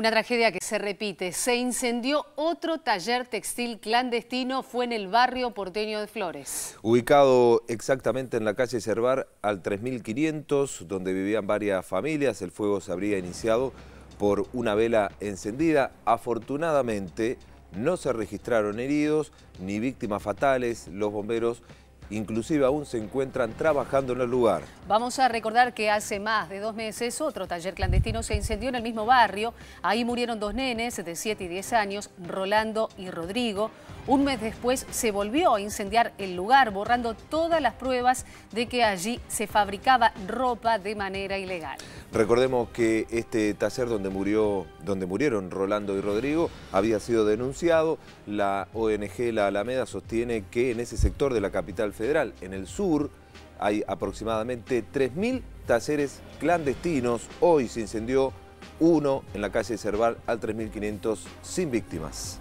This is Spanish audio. Una tragedia que se repite. Se incendió otro taller textil clandestino, fue en el barrio porteño de Flores. Ubicado exactamente en la calle Cervar al 3500, donde vivían varias familias, el fuego se habría iniciado por una vela encendida. Afortunadamente no se registraron heridos ni víctimas fatales. Los bomberos inclusive aún se encuentran trabajando en el lugar. Vamos a recordar que hace más de 2 meses otro taller clandestino se incendió en el mismo barrio. Ahí murieron 2 nenes de 7 y 10 años, Rolando y Rodrigo. Un mes después se volvió a incendiar el lugar, borrando todas las pruebas de que allí se fabricaba ropa de manera ilegal. Recordemos que este taller donde murieron Rolando y Rodrigo había sido denunciado. La ONG La Alameda sostiene que en ese sector de la capital federal, en el sur, hay aproximadamente 3000 talleres clandestinos. Hoy se incendió uno en la calle Cerval al 3500 sin víctimas.